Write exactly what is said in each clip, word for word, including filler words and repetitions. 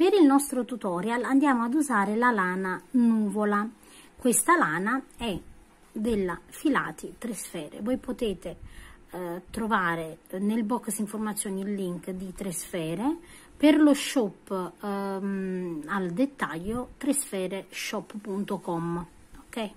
Per il nostro tutorial andiamo ad usare la lana nuvola. Questa lana è della Filati Tresfere. Voi potete eh, trovare nel box informazioni il link di Tresfere. Per lo shop ehm, al dettaglio, tresfereshop punto com. Ok?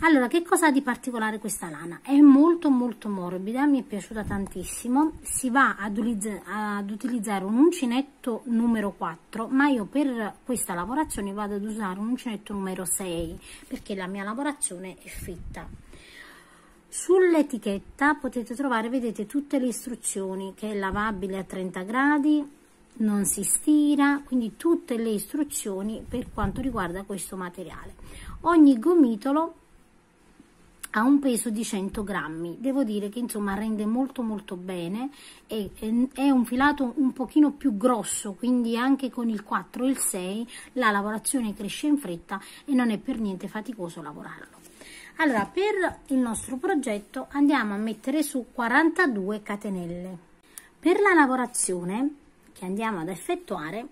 Allora, che cosa ha di particolare questa lana? È molto molto morbida, mi è piaciuta tantissimo. Si va ad, ad utilizzare un uncinetto numero quattro, ma io per questa lavorazione vado ad usare un uncinetto numero sei, perché la mia lavorazione è fitta. Sull'etichetta potete trovare, vedete, tutte le istruzioni, che è lavabile a trenta gradi, non si stira, quindi tutte le istruzioni per quanto riguarda questo materiale. Ogni gomitolo ha un peso di cento grammi, devo dire che insomma rende molto molto bene, e è un filato un pochino più grosso, quindi anche con il quattro e il sei la lavorazione cresce in fretta e non è per niente faticoso lavorarlo. Allora, per il nostro progetto andiamo a mettere su quarantadue catenelle. Per la lavorazione che andiamo ad effettuare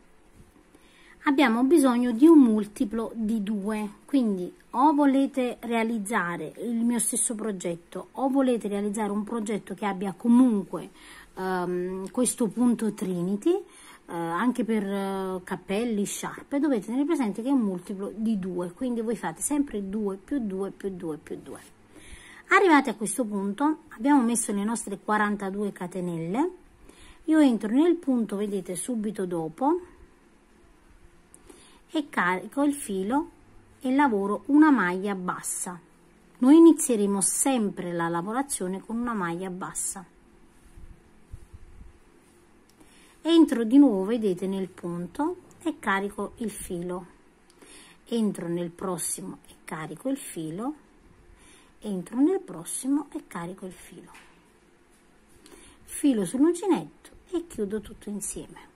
abbiamo bisogno di un multiplo di due, quindi o volete realizzare il mio stesso progetto o volete realizzare un progetto che abbia comunque ehm, questo punto Trinity, eh, anche per eh, cappelli, sciarpe, dovete tenere presente che è un multiplo di due, quindi voi fate sempre due più due più due più due. Arrivati a questo punto abbiamo messo le nostre quarantadue catenelle, io entro nel punto, vedete, subito dopo, e carico il filo e lavoro una maglia bassa. Noi inizieremo sempre la lavorazione con una maglia bassa. Entro di nuovo, vedete, nel punto e carico il filo, entro nel prossimo e carico il filo, entro nel prossimo e carico il filo, filo sull'uncinetto e chiudo tutto insieme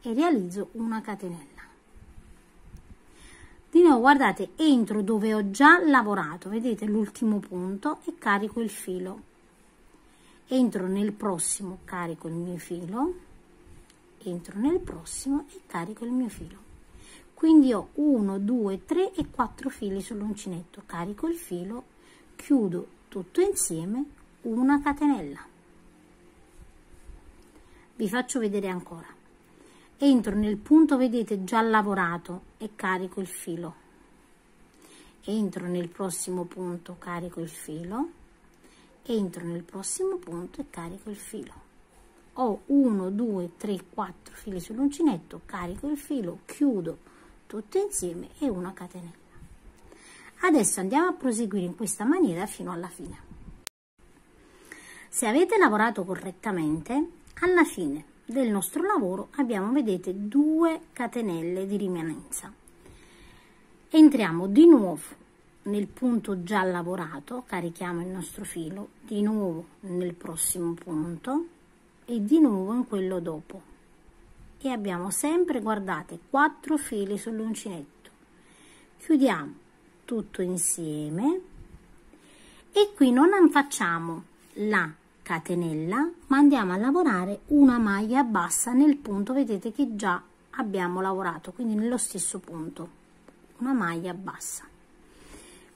e realizzo una catenella. Di nuovo, guardate, entro dove ho già lavorato, vedete, l'ultimo punto, e carico il filo, entro nel prossimo, carico il mio filo, entro nel prossimo e carico il mio filo, quindi ho uno due tre e quattro fili sull'uncinetto, carico il filo, chiudo tutto insieme una catenella. Vi faccio vedere ancora. Entro nel punto, vedete, già lavorato e carico il filo, entro nel prossimo punto, carico il filo, entro nel prossimo punto e carico il filo, ho uno due tre quattro fili sull'uncinetto, carico il filo, chiudo tutto insieme e una catenella. Adesso andiamo a proseguire in questa maniera fino alla fine. Se avete lavorato correttamente, alla fine del nostro lavoro abbiamo, vedete, due catenelle di rimanenza. Entriamo di nuovo nel punto già lavorato, carichiamo il nostro filo, di nuovo nel prossimo punto e di nuovo in quello dopo, e abbiamo sempre, guardate, quattro fili sull'uncinetto, chiudiamo tutto insieme e qui non facciamo la catenella, ma andiamo a lavorare una maglia bassa nel punto, vedete, che già abbiamo lavorato, quindi nello stesso punto, una maglia bassa.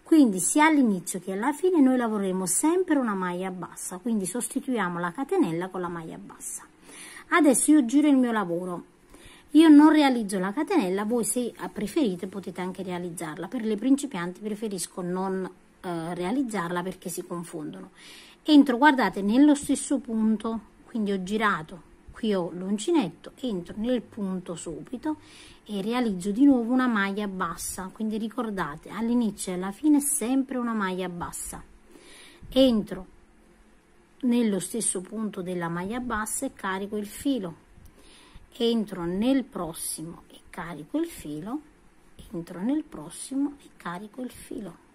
Quindi sia all'inizio che alla fine noi lavoreremo sempre una maglia bassa, quindi sostituiamo la catenella con la maglia bassa. Adesso io giro il mio lavoro, io non realizzo la catenella, voi se preferite potete anche realizzarla, per le principianti preferisco non eh, realizzarla perché si confondono. Entro, guardate, nello stesso punto, quindi ho girato, qui ho l'uncinetto, entro nel punto subito e realizzo di nuovo una maglia bassa, quindi ricordate, all'inizio e alla fine sempre una maglia bassa, entro nello stesso punto della maglia bassa e carico il filo, entro nel prossimo e carico il filo, entro nel prossimo e carico il filo.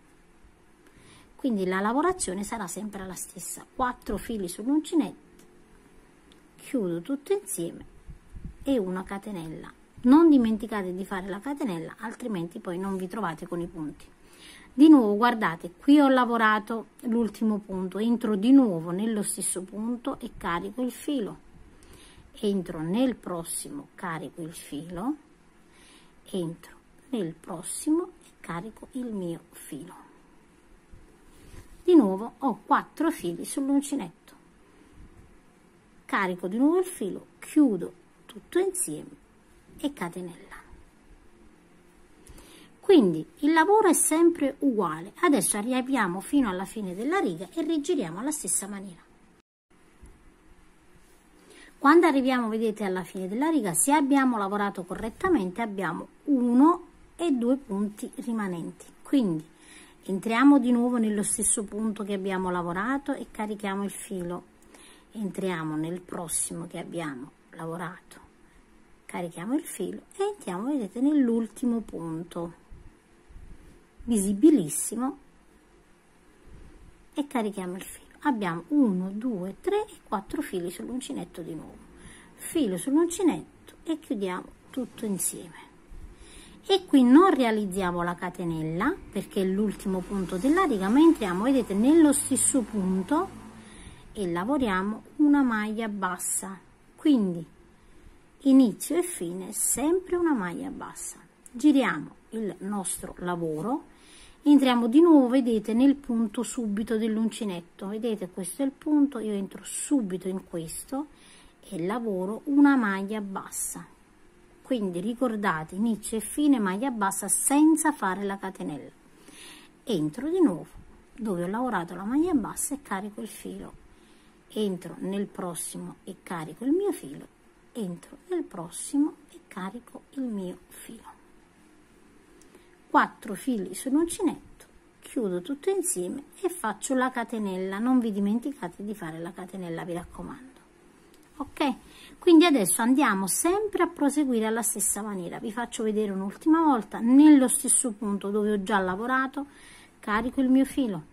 Quindi la lavorazione sarà sempre la stessa, quattro fili sull'uncinetto, chiudo tutto insieme e una catenella. Non dimenticate di fare la catenella, altrimenti poi non vi trovate con i punti. Di nuovo, guardate, qui ho lavorato l'ultimo punto, entro di nuovo nello stesso punto e carico il filo, entro nel prossimo, carico il filo, entro nel prossimo e carico il mio filo. Di nuovo ho quattro fili sull'uncinetto, carico di nuovo il filo, chiudo tutto insieme e catenella. Quindi il lavoro è sempre uguale. Adesso arriviamo fino alla fine della riga e rigiriamo alla stessa maniera. Quando arriviamo, vedete, alla fine della riga, se abbiamo lavorato correttamente abbiamo uno e due punti rimanenti. Quindi entriamo di nuovo nello stesso punto che abbiamo lavorato e carichiamo il filo, entriamo nel prossimo che abbiamo lavorato, carichiamo il filo e entriamo, vedete, nell'ultimo punto visibilissimo e carichiamo il filo. Abbiamo uno, due, tre e quattro fili sull'uncinetto di nuovo, filo sull'uncinetto e chiudiamo tutto insieme. E qui non realizziamo la catenella perché è l'ultimo punto della riga, ma entriamo, vedete, nello stesso punto e lavoriamo una maglia bassa. Quindi inizio e fine sempre una maglia bassa. Giriamo il nostro lavoro, entriamo di nuovo, vedete, nel punto subito dell'uncinetto, vedete, questo è il punto, io entro subito in questo e lavoro una maglia bassa. Quindi ricordate, inizio e fine maglia bassa senza fare la catenella. Entro di nuovo dove ho lavorato la maglia bassa e carico il filo, entro nel prossimo e carico il mio filo, entro nel prossimo e carico il mio filo. Quattro fili sull'uncinetto, chiudo tutto insieme e faccio la catenella. Non vi dimenticate di fare la catenella, vi raccomando. Ok, quindi adesso andiamo sempre a proseguire alla stessa maniera. Vi faccio vedere un'ultima volta, nello stesso punto dove ho già lavorato carico il mio filo,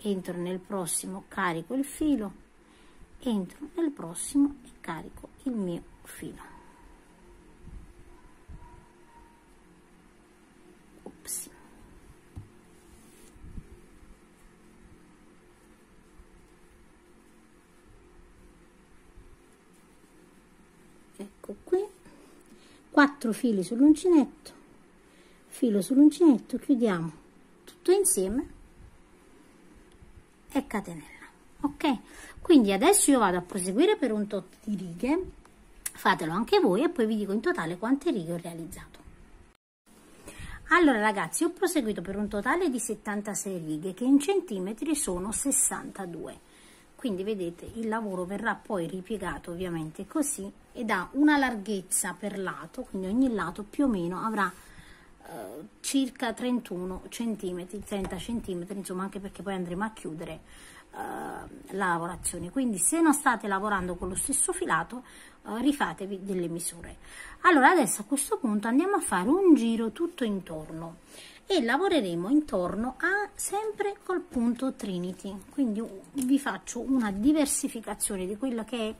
entro nel prossimo, carico il filo, entro nel prossimo e carico il mio filo. Ecco qui, quattro fili sull'uncinetto, filo sull'uncinetto, chiudiamo tutto insieme e catenella. Ok, quindi adesso io vado a proseguire per un tot di righe, fatelo anche voi e poi vi dico in totale quante righe ho realizzato. Allora ragazzi, ho proseguito per un totale di settantasei righe, che in centimetri sono sessantadue. Quindi vedete, il lavoro verrà poi ripiegato ovviamente così ed ha una larghezza per lato, quindi ogni lato più o meno avrà eh, circa trentuno centimetri, trenta centimetri, insomma, anche perché poi andremo a chiudere eh, la lavorazione. Quindi se non state lavorando con lo stesso filato, eh, rifatevi delle misure. Allora adesso a questo punto andiamo a fare un giro tutto intorno e lavoreremo intorno a sempre col punto Trinity. Quindi vi faccio una diversificazione di quella che è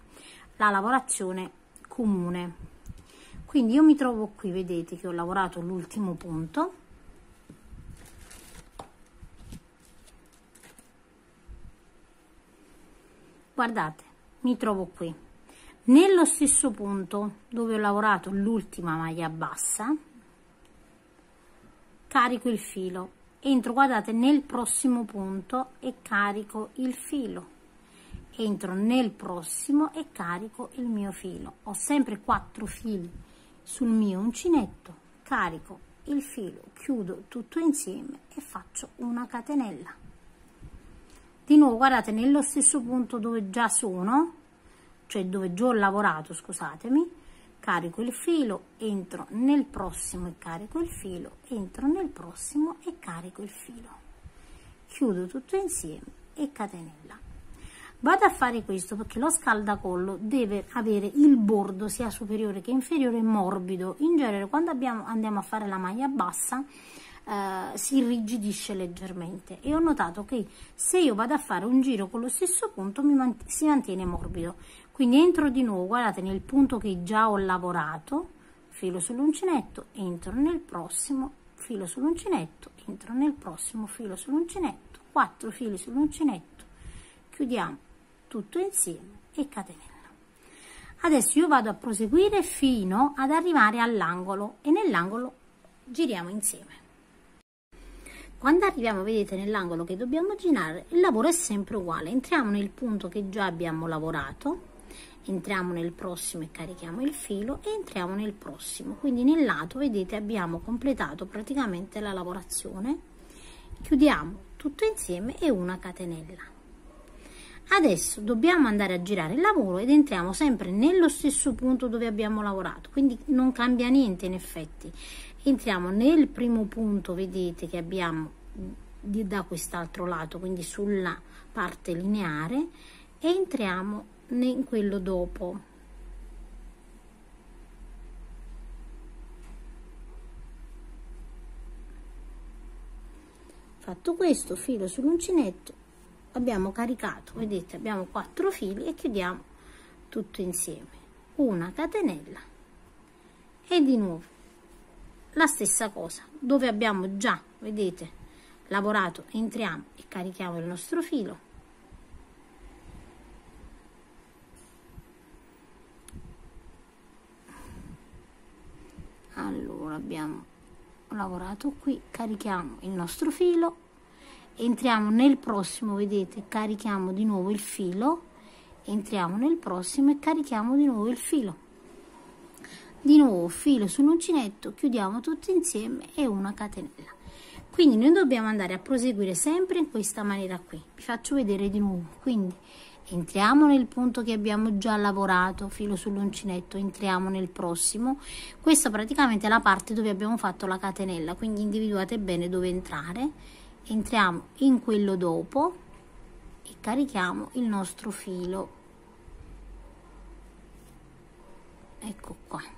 la lavorazione comune. Quindi io mi trovo qui, vedete che ho lavorato l'ultimo punto, guardate, mi trovo qui nello stesso punto dove ho lavorato l'ultima maglia bassa, carico il filo, entro, guardate, nel prossimo punto e carico il filo, entro nel prossimo e carico il mio filo. Ho sempre quattro fili sul mio uncinetto, carico il filo, chiudo tutto insieme e faccio una catenella. Di nuovo, guardate, nello stesso punto dove già sono, cioè dove già ho lavorato, scusatemi, carico il filo, entro nel prossimo e carico il filo, entro nel prossimo e carico il filo, chiudo tutto insieme e catenella. Vado a fare questo perché lo scaldacollo deve avere il bordo sia superiore che inferiore morbido. In genere quando abbiamo, andiamo a fare la maglia bassa eh, si irrigidisce leggermente e ho notato che se io vado a fare un giro con lo stesso punto mi mant- si mantiene morbido. Quindi entro di nuovo, guardate, nel punto che già ho lavorato, filo sull'uncinetto, entro nel prossimo, filo sull'uncinetto, entro nel prossimo, filo sull'uncinetto, quattro fili sull'uncinetto, chiudiamo tutto insieme e catenella. Adesso io vado a proseguire fino ad arrivare all'angolo e nell'angolo giriamo insieme. Quando arriviamo, vedete, nell'angolo che dobbiamo girare, il lavoro è sempre uguale. Entriamo nel punto che già abbiamo lavorato, entriamo nel prossimo e carichiamo il filo e entriamo nel prossimo. Quindi nel lato, vedete, abbiamo completato praticamente la lavorazione. Chiudiamo tutto insieme e una catenella. Adesso dobbiamo andare a girare il lavoro ed entriamo sempre nello stesso punto dove abbiamo lavorato, quindi non cambia niente in effetti. Entriamo nel primo punto, vedete, che abbiamo da quest'altro lato, quindi sulla parte lineare, e entriamo in quello dopo. Fatto questo, filo sull'uncinetto, abbiamo caricato, vedete, abbiamo quattro fili e chiudiamo tutto insieme. Una catenella e di nuovo la stessa cosa, dove abbiamo già, vedete, lavorato, entriamo e carichiamo il nostro filo . Allora abbiamo lavorato qui, carichiamo il nostro filo, entriamo nel prossimo, vedete, carichiamo di nuovo il filo, entriamo nel prossimo e carichiamo di nuovo il filo. Di nuovo filo sull'uncinetto, chiudiamo tutto insieme e una catenella. Quindi noi dobbiamo andare a proseguire sempre in questa maniera qui. Vi faccio vedere di nuovo. Quindi entriamo nel punto che abbiamo già lavorato, filo sull'uncinetto, entriamo nel prossimo. Questa praticamente è la parte dove abbiamo fatto la catenella, quindi individuate bene dove entrare. Entriamo in quello dopo e carichiamo il nostro filo. Ecco qua.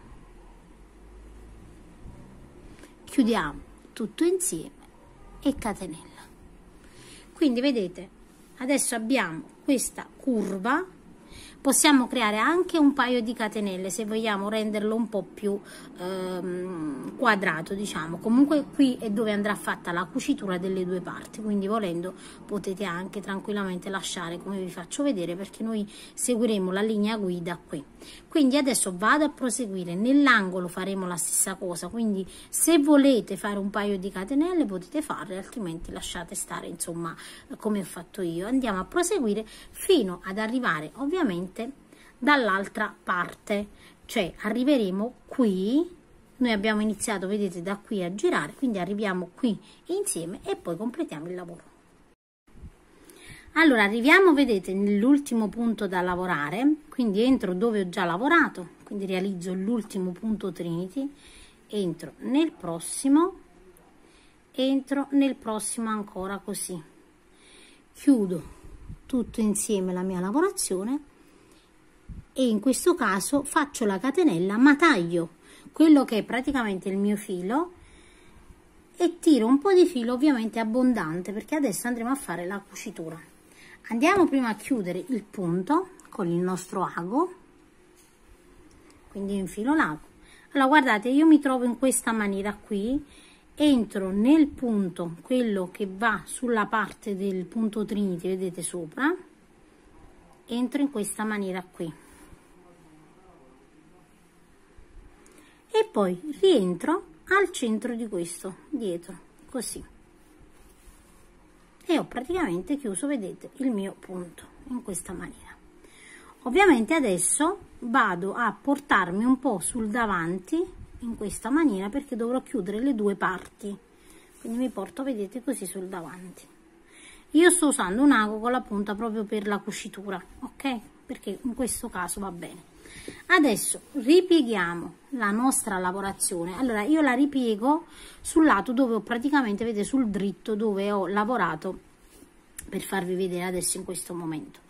Chiudiamo tutto insieme e catenella. Quindi vedete, adesso abbiamo questa curva, possiamo creare anche un paio di catenelle se vogliamo renderlo un po' più ehm, quadrato, diciamo. Comunque qui è dove andrà fatta la cucitura delle due parti, quindi volendo potete anche tranquillamente lasciare come vi faccio vedere, perché noi seguiremo la linea guida qui. Quindi adesso vado a proseguire, nell'angolo faremo la stessa cosa, quindi se volete fare un paio di catenelle potete farle, altrimenti lasciate stare, insomma, come ho fatto io. Andiamo a proseguire fino ad arrivare ovviamente dall'altra parte, cioè arriveremo qui. Noi abbiamo iniziato, vedete, da qui a girare, quindi arriviamo qui insieme e poi completiamo il lavoro. Allora arriviamo, vedete, nell'ultimo punto da lavorare, quindi entro dove ho già lavorato, quindi realizzo l'ultimo punto Trinity, entro nel prossimo, entro nel prossimo ancora così, chiudo tutto insieme la mia lavorazione e in questo caso faccio la catenella, ma taglio quello che è praticamente il mio filo e tiro un po' di filo, ovviamente abbondante, perché adesso andremo a fare la cucitura. Andiamo prima a chiudere il punto con il nostro ago, quindi io infilo l'ago. Allora guardate, io mi trovo in questa maniera qui, entro nel punto, quello che va sulla parte del punto Trinity, vedete sopra, entro in questa maniera qui e poi rientro al centro di questo, dietro, così. E ho praticamente chiuso, vedete, il mio punto in questa maniera. Ovviamente adesso vado a portarmi un po' sul davanti in questa maniera, perché dovrò chiudere le due parti, quindi mi porto, vedete, così sul davanti. Io sto usando un ago con la punta proprio per la cucitura, ok? Perché in questo caso va bene. Adesso ripieghiamo la nostra lavorazione. Allora io la ripiego sul lato dove ho praticamente, vedete, sul dritto dove ho lavorato, per farvi vedere adesso in questo momento.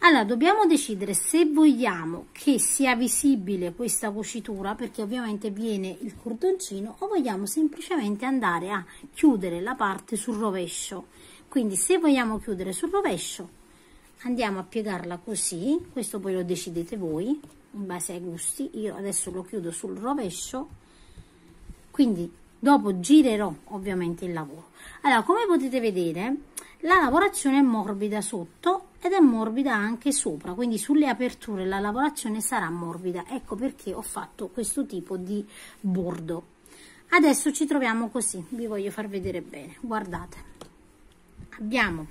Allora dobbiamo decidere se vogliamo che sia visibile questa cucitura, perché ovviamente viene il cordoncino, o vogliamo semplicemente andare a chiudere la parte sul rovescio. Quindi se vogliamo chiudere sul rovescio andiamo a piegarla così, questo poi lo decidete voi in base ai gusti. Io adesso lo chiudo sul rovescio, quindi dopo girerò ovviamente il lavoro. Allora, come potete vedere, la lavorazione è morbida sotto ed è morbida anche sopra, quindi sulle aperture la lavorazione sarà morbida, ecco perché ho fatto questo tipo di bordo. Adesso ci troviamo così, vi voglio far vedere bene, guardate, abbiamo,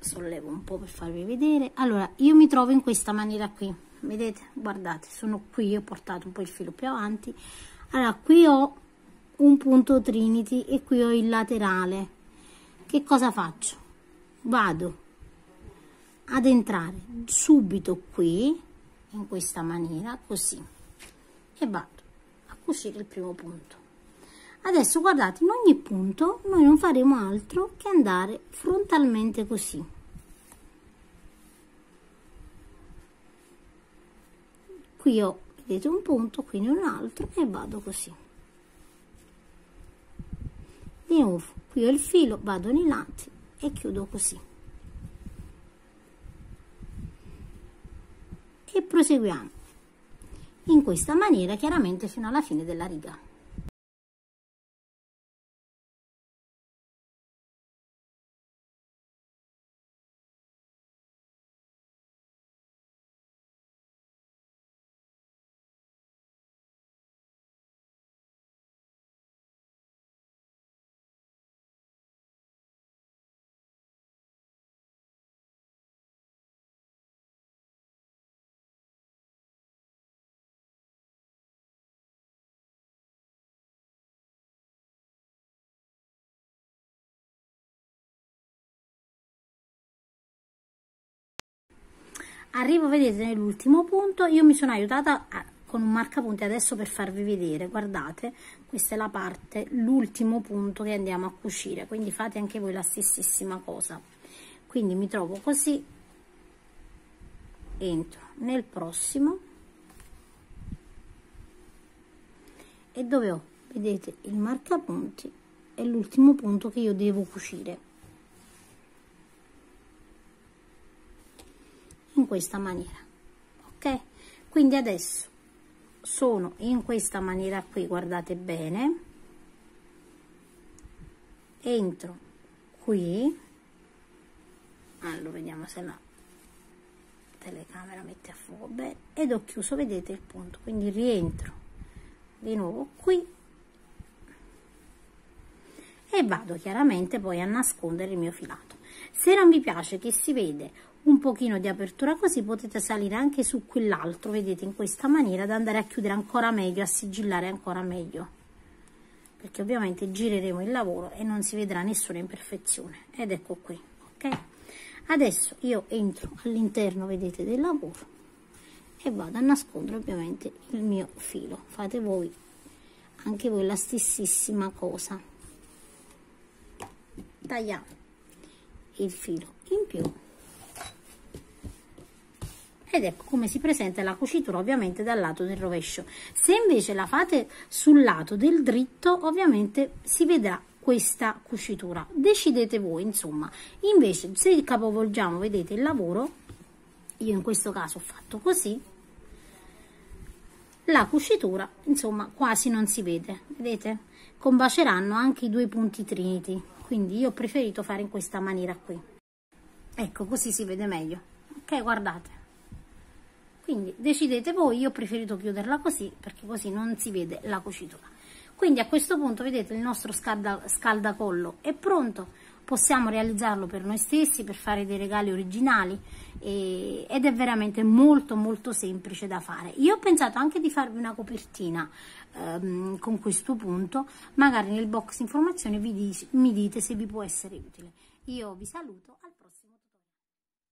sollevo un po' per farvi vedere, allora io mi trovo in questa maniera qui, vedete, guardate, sono qui, ho portato un po' il filo più avanti, allora qui ho un punto Trinity e qui ho il laterale. Che cosa faccio? Vado ad entrare subito qui in questa maniera, così, e vado a cucire il primo punto. Adesso guardate, in ogni punto noi non faremo altro che andare frontalmente così, qui ho, vedete, un punto, qui ne ho un altro e vado così. Di nuovo, qui ho il filo, vado nei lati e chiudo così. E proseguiamo in questa maniera, chiaramente fino alla fine della riga. Arrivo, vedete, nell'ultimo punto, io mi sono aiutata a, con un marcapunti adesso per farvi vedere, guardate, questa è la parte, l'ultimo punto che andiamo a cucire, quindi fate anche voi la stessissima cosa. Quindi mi trovo così, entro nel prossimo e dove ho, vedete, il marcapunti è l'ultimo punto che io devo cucire. In questa maniera, ok? Quindi adesso sono in questa maniera qui, guardate bene, entro qui, allora vediamo se la telecamera mette a fuoco bene, ed ho chiuso, vedete, il punto, quindi rientro di nuovo qui e vado chiaramente poi a nascondere il mio filato. Se non vi piace che si vede un pochino di apertura così, potete salire anche su quell'altro, vedete, in questa maniera, da andare a chiudere ancora meglio, a sigillare ancora meglio, perché ovviamente gireremo il lavoro e non si vedrà nessuna imperfezione. Ed ecco qui, ok? Adesso io entro all'interno, vedete, del lavoro e vado a nascondere ovviamente il mio filo. Fate voi anche voi la stessissima cosa, tagliamo il filo in più. Ed ecco come si presenta la cucitura, ovviamente dal lato del rovescio. Se invece la fate sul lato del dritto, ovviamente si vedrà questa cucitura, decidete voi, insomma. Invece se capovolgiamo, vedete, il lavoro, io in questo caso ho fatto così, la cucitura insomma quasi non si vede, vedete, combaceranno anche i due punti Trinity, quindi io ho preferito fare in questa maniera qui, ecco, così si vede meglio, ok? Guardate, quindi decidete voi, io ho preferito chiuderla così perché così non si vede la cucitura. Quindi a questo punto, vedete, il nostro scalda, scaldacollo è pronto, possiamo realizzarlo per noi stessi, per fare dei regali originali, e, ed è veramente molto molto semplice da fare. Io ho pensato anche di farvi una copertina ehm, con questo punto, magari nel box informazioni vi dice, mi dite se vi può essere utile. Io vi saluto, al prossimo.